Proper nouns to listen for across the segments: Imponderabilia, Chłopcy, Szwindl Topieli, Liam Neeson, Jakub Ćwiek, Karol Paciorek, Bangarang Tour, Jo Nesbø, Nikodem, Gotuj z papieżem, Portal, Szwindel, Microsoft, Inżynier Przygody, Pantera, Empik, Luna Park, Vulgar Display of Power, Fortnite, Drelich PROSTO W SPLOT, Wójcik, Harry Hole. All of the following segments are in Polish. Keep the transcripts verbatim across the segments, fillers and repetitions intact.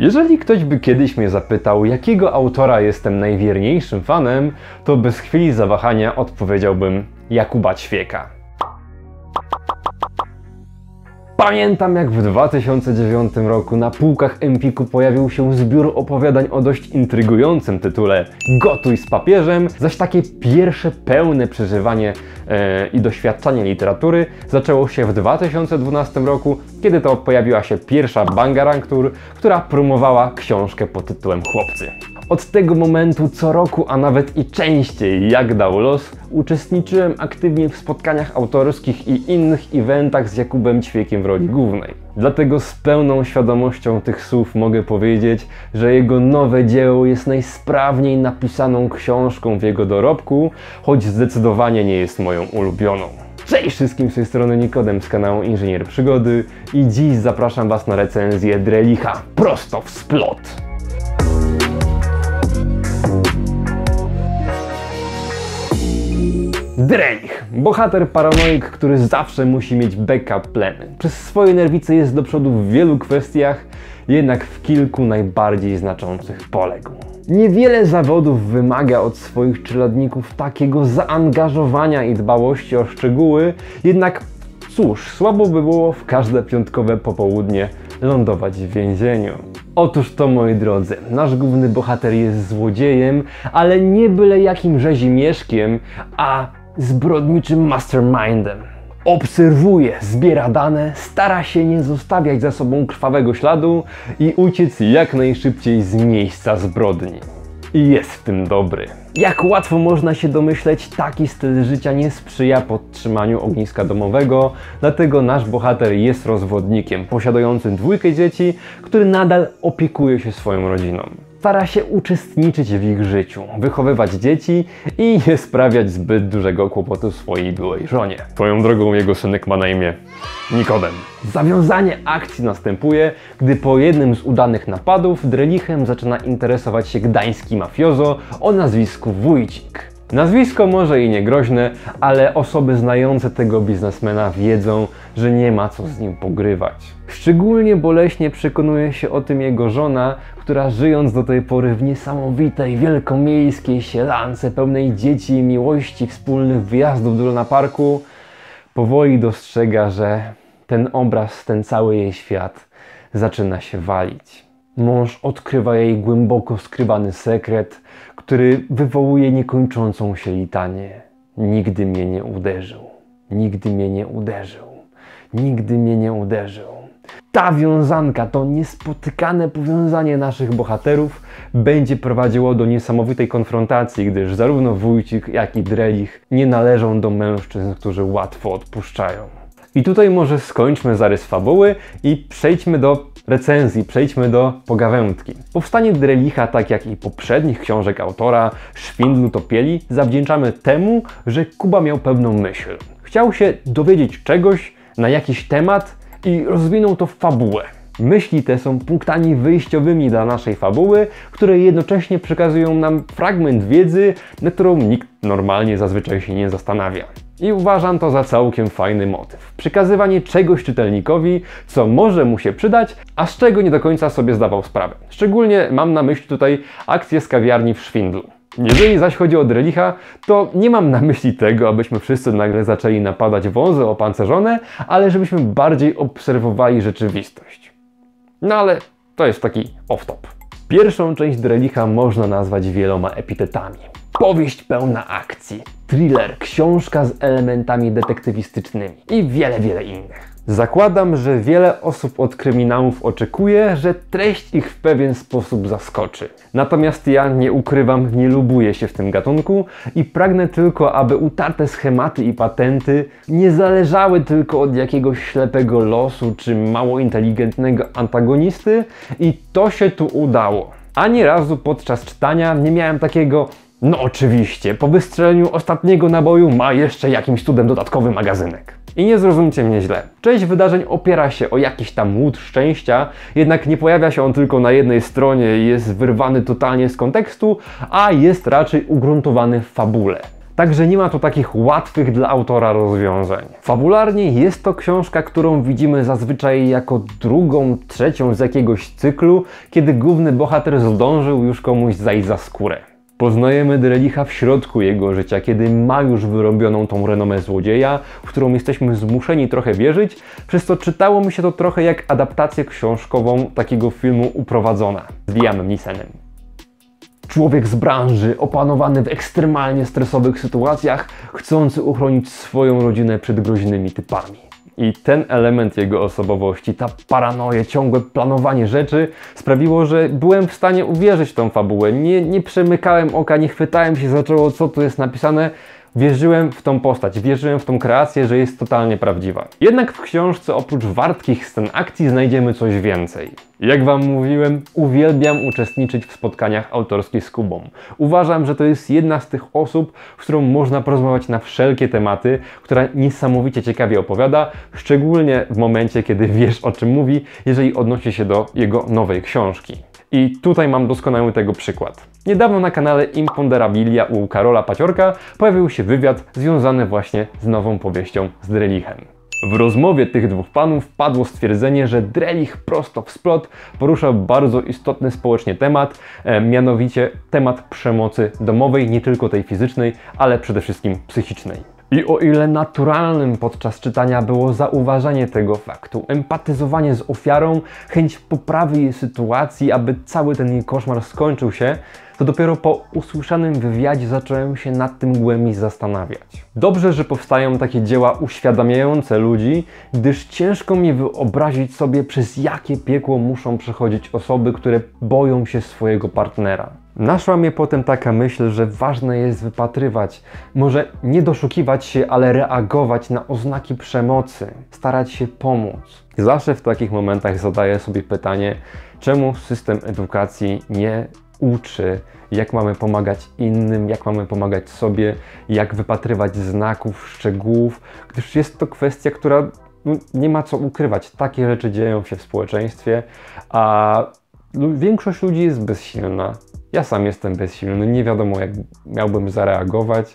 Jeżeli ktoś by kiedyś mnie zapytał, jakiego autora jestem najwierniejszym fanem, to bez chwili zawahania odpowiedziałbym Jakuba Ćwieka. Pamiętam, jak w dwa tysiące dziewiątym roku na półkach Empiku pojawił się zbiór opowiadań o dość intrygującym tytule Gotuj z papieżem, zaś takie pierwsze pełne przeżywanie e, i doświadczanie literatury zaczęło się w dwa tysiące dwunastym roku, kiedy to pojawiła się pierwsza Bangarang Tour, która promowała książkę pod tytułem Chłopcy. Od tego momentu co roku, a nawet i częściej, jak dał los, uczestniczyłem aktywnie w spotkaniach autorskich i innych eventach z Jakubem Ćwiekiem w roli głównej. Dlatego z pełną świadomością tych słów mogę powiedzieć, że jego nowe dzieło jest najsprawniej napisaną książką w jego dorobku, choć zdecydowanie nie jest moją ulubioną. Cześć wszystkim, z tej strony Nikodem z kanału Inżynier Przygody i dziś zapraszam Was na recenzję Drelicha Prosto w Splot. Drelich, bohater paranoik, który zawsze musi mieć backup plany. Przez swoje nerwice jest do przodu w wielu kwestiach, jednak w kilku najbardziej znaczących poległ. Niewiele zawodów wymaga od swoich czeladników takiego zaangażowania i dbałości o szczegóły, jednak cóż, słabo by było w każde piątkowe popołudnie lądować w więzieniu. Otóż to, moi drodzy, nasz główny bohater jest złodziejem, ale nie byle jakim rzezimieszkiem, a zbrodniczym mastermindem. Obserwuje, zbiera dane, stara się nie zostawiać za sobą krwawego śladu i uciec jak najszybciej z miejsca zbrodni. I jest w tym dobry. Jak łatwo można się domyśleć, taki styl życia nie sprzyja podtrzymaniu ogniska domowego, dlatego nasz bohater jest rozwodnikiem posiadającym dwójkę dzieci, który nadal opiekuje się swoją rodziną. Stara się uczestniczyć w ich życiu, wychowywać dzieci i nie sprawiać zbyt dużego kłopotu swojej byłej żonie. Swoją drogą jego synek ma na imię Nikodem. Zawiązanie akcji następuje, gdy po jednym z udanych napadów Drelichem zaczyna interesować się gdański mafiozo o nazwisku Wójcik. Nazwisko może i niegroźne, ale osoby znające tego biznesmena wiedzą, że nie ma co z nim pogrywać. Szczególnie boleśnie przekonuje się o tym jego żona, która żyjąc do tej pory w niesamowitej, wielkomiejskiej sielance pełnej dzieci i miłości wspólnych wyjazdów do Luna Parku, powoli dostrzega, że ten obraz, ten cały jej świat zaczyna się walić. Mąż odkrywa jej głęboko skrywany sekret, który wywołuje niekończącą się litanię. Nigdy mnie nie uderzył. Nigdy mnie nie uderzył. Nigdy mnie nie uderzył. Ta wiązanka, to niespotykane powiązanie naszych bohaterów będzie prowadziło do niesamowitej konfrontacji, gdyż zarówno Wójcik, jak i Drelich nie należą do mężczyzn, którzy łatwo odpuszczają. I tutaj może skończmy zarys fabuły i przejdźmy do recenzji, przejdźmy do pogawędki. Powstanie Drelicha, tak jak i poprzednich książek autora, Szwindlu Topieli, zawdzięczamy temu, że Kuba miał pewną myśl. Chciał się dowiedzieć czegoś na jakiś temat i rozwinął to w fabułę. Myśli te są punktami wyjściowymi dla naszej fabuły, które jednocześnie przekazują nam fragment wiedzy, na którą nikt normalnie zazwyczaj się nie zastanawia. I uważam to za całkiem fajny motyw. Przekazywanie czegoś czytelnikowi, co może mu się przydać, a z czego nie do końca sobie zdawał sprawę. Szczególnie mam na myśli tutaj akcję z kawiarni w Szwindlu. Jeżeli zaś chodzi o Drelicha, to nie mam na myśli tego, abyśmy wszyscy nagle zaczęli napadać wązy opancerzone, ale żebyśmy bardziej obserwowali rzeczywistość. No ale to jest taki off-top. Pierwszą część Drelicha można nazwać wieloma epitetami. Powieść pełna akcji, thriller, książka z elementami detektywistycznymi i wiele, wiele innych. Zakładam, że wiele osób od kryminałów oczekuje, że treść ich w pewien sposób zaskoczy. Natomiast ja nie ukrywam, nie lubuję się w tym gatunku i pragnę tylko, aby utarte schematy i patenty nie zależały tylko od jakiegoś ślepego losu czy mało inteligentnego antagonisty i to się tu udało. Ani razu podczas czytania nie miałem takiego... No oczywiście, po wystrzeleniu ostatniego naboju ma jeszcze jakimś cudem dodatkowy magazynek. I nie zrozumcie mnie źle. Część wydarzeń opiera się o jakiś tam łód szczęścia, jednak nie pojawia się on tylko na jednej stronie, jest wyrwany totalnie z kontekstu, a jest raczej ugruntowany w fabule. także nie ma tu takich łatwych dla autora rozwiązań. Fabularnie jest to książka, którą widzimy zazwyczaj jako drugą, trzecią z jakiegoś cyklu, kiedy główny bohater zdążył już komuś zajść za skórę. Poznajemy Drelicha w środku jego życia, kiedy ma już wyrobioną tą renomę złodzieja, w którą jesteśmy zmuszeni trochę wierzyć, przez co czytało mi się to trochę jak adaptację książkową takiego filmu Uprowadzona z Liamem Neesonem. Człowiek z branży, opanowany w ekstremalnie stresowych sytuacjach, chcący uchronić swoją rodzinę przed groźnymi typami. I ten element jego osobowości, ta paranoja, ciągłe planowanie rzeczy sprawiło, że byłem w stanie uwierzyć w tą fabułę. Nie, nie przemykałem oka, nie chwytałem się za czoło, co tu jest napisane. Wierzyłem w tą postać, wierzyłem w tą kreację, że jest totalnie prawdziwa. Jednak w książce oprócz wartkich scen akcji znajdziemy coś więcej. Jak wam mówiłem, uwielbiam uczestniczyć w spotkaniach autorskich z Kubą. Uważam, że to jest jedna z tych osób, z którą można porozmawiać na wszelkie tematy, która niesamowicie ciekawie opowiada, szczególnie w momencie, kiedy wiesz, o czym mówi, jeżeli odnosi się do jego nowej książki. I tutaj mam doskonały tego przykład. Niedawno na kanale Imponderabilia u Karola Paciorka pojawił się wywiad związany właśnie z nową powieścią z Drelichem. W rozmowie tych dwóch panów padło stwierdzenie, że Drelich Prosto w Splot porusza bardzo istotny społecznie temat, e, mianowicie temat przemocy domowej, nie tylko tej fizycznej, ale przede wszystkim psychicznej. I o ile naturalnym podczas czytania było zauważanie tego faktu, empatyzowanie z ofiarą, chęć poprawy jej sytuacji, aby cały ten jej koszmar skończył się, to dopiero po usłyszanym wywiadzie zacząłem się nad tym głębiej zastanawiać. Dobrze, że powstają takie dzieła uświadamiające ludzi, gdyż ciężko mi wyobrazić sobie, przez jakie piekło muszą przechodzić osoby, które boją się swojego partnera. Naszła mnie potem taka myśl, że ważne jest wypatrywać, może nie doszukiwać się, ale reagować na oznaki przemocy, starać się pomóc. Zawsze w takich momentach zadaję sobie pytanie, czemu system edukacji nie uczy, jak mamy pomagać innym, jak mamy pomagać sobie, jak wypatrywać znaków, szczegółów, gdyż jest to kwestia, która nie ma co ukrywać. Takie rzeczy dzieją się w społeczeństwie, a większość ludzi jest bezsilna. Ja sam jestem bezsilny, nie wiadomo, jak miałbym zareagować.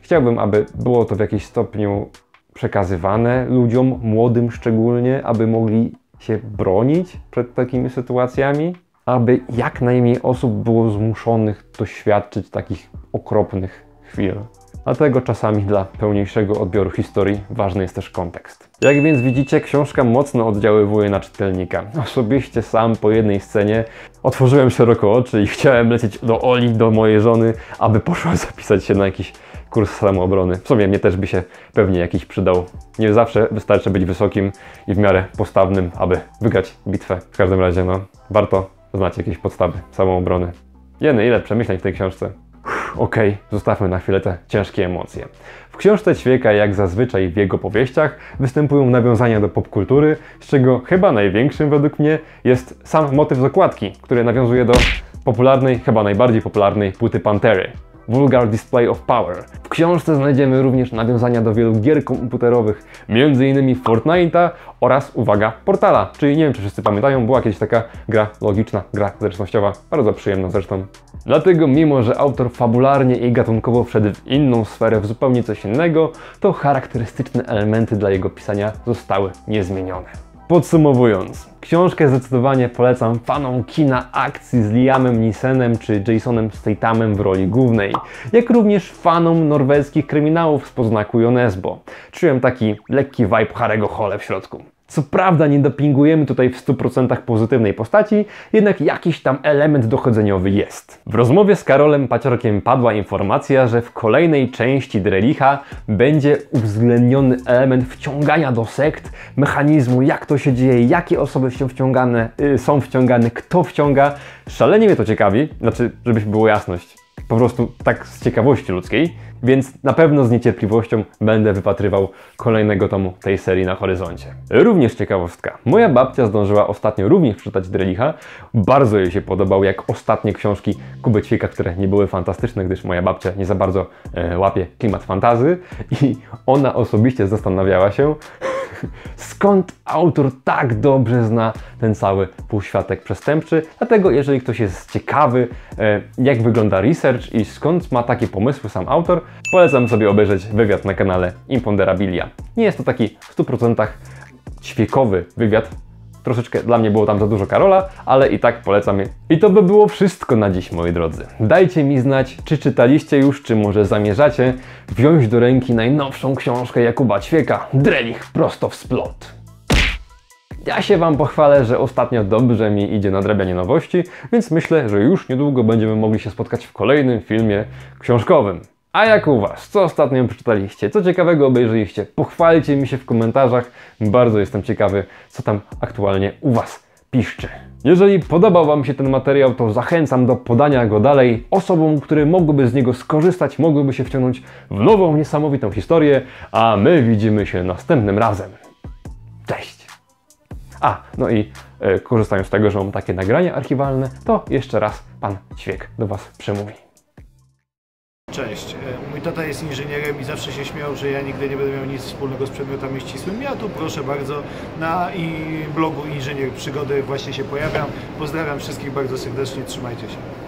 Chciałbym, aby było to w jakimś stopniu przekazywane ludziom, młodym szczególnie, aby mogli się bronić przed takimi sytuacjami, aby jak najmniej osób było zmuszonych doświadczyć takich okropnych chwil. Dlatego czasami dla pełniejszego odbioru historii ważny jest też kontekst. Jak więc widzicie, książka mocno oddziaływuje na czytelnika. Osobiście sam po jednej scenie otworzyłem szeroko oczy i chciałem lecieć do Oli, do mojej żony, aby poszła zapisać się na jakiś kurs samoobrony. W sumie mnie też by się pewnie jakiś przydał. Nie zawsze wystarczy być wysokim i w miarę postawnym, aby wygrać bitwę. W każdym razie, no, warto znać jakieś podstawy samoobrony. Jeny, ile przemyśleń w tej książce. Okej, okay, zostawmy na chwilę te ciężkie emocje. W książce Ćwieka, jak zazwyczaj w jego powieściach, występują nawiązania do popkultury, z czego chyba największym według mnie jest sam motyw z okładki, który nawiązuje do popularnej, chyba najbardziej popularnej płyty Pantery, Vulgar Display of Power. W książce znajdziemy również nawiązania do wielu gier komputerowych, między innymi Fortnite'a oraz, uwaga, Portala, czyli nie wiem, czy wszyscy pamiętają, była kiedyś taka gra logiczna, gra zręcznościowa, bardzo przyjemna zresztą. Dlatego mimo, że autor fabularnie i gatunkowo wszedł w inną sferę, w zupełnie coś innego, to charakterystyczne elementy dla jego pisania zostały niezmienione. Podsumowując, książkę zdecydowanie polecam fanom kina akcji z Liamem Neesonem czy Jasonem Statamem w roli głównej, jak również fanom norweskich kryminałów z poznaku Jo Nesbø. Czułem taki lekki vibe Harry'ego Hole w środku. Co prawda nie dopingujemy tutaj w stu procentach pozytywnej postaci, jednak jakiś tam element dochodzeniowy jest. W rozmowie z Karolem Paciorkiem padła informacja, że w kolejnej części Drelicha będzie uwzględniony element wciągania do sekt, mechanizmu, jak to się dzieje, jakie osoby się wciągane, yy, są wciągane, kto wciąga. Szalenie mnie to ciekawi, znaczy, żebyś była jasność, po prostu tak z ciekawości ludzkiej, więc na pewno z niecierpliwością będę wypatrywał kolejnego tomu tej serii na horyzoncie. Również ciekawostka. Moja babcia zdążyła ostatnio również przeczytać Drelicha. Bardzo jej się podobał, jak ostatnie książki Kuby Ćwieka, które nie były fantastyczne, gdyż moja babcia nie za bardzo e, łapie klimat fantazy i ona osobiście zastanawiała się, skąd autor tak dobrze zna ten cały półświatek przestępczy. Dlatego jeżeli ktoś jest ciekawy, jak wygląda research i skąd ma takie pomysły sam autor, polecam sobie obejrzeć wywiad na kanale Imponderabilia. Nie jest to taki w stu procentach ćwiekowy wywiad. Troszeczkę dla mnie było tam za dużo Karola, ale i tak polecam je. I to by było wszystko na dziś, moi drodzy. Dajcie mi znać, czy czytaliście już, czy może zamierzacie wziąć do ręki najnowszą książkę Jakuba Ćwieka, Drelich Prosto w Splot. Ja się Wam pochwalę, że ostatnio dobrze mi idzie nadrabianie nowości, więc myślę, że już niedługo będziemy mogli się spotkać w kolejnym filmie książkowym. A jak u Was? Co ostatnio przeczytaliście? Co ciekawego obejrzyliście? Pochwalcie mi się w komentarzach. Bardzo jestem ciekawy, co tam aktualnie u Was piszczy. Jeżeli podobał Wam się ten materiał, to zachęcam do podania go dalej osobom, które mogłyby z niego skorzystać, mogłyby się wciągnąć w nową, niesamowitą historię, a my widzimy się następnym razem. Cześć! A, no i e, korzystając z tego, że mam takie nagrania archiwalne, to jeszcze raz pan Ćwiek do Was przemówi. Cześć. Mój tata jest inżynierem i zawsze się śmiał, że ja nigdy nie będę miał nic wspólnego z przedmiotami ścisłymi. Ja tu proszę bardzo, na i blogu Inżynier Przygody właśnie się pojawiam. Pozdrawiam wszystkich bardzo serdecznie, trzymajcie się.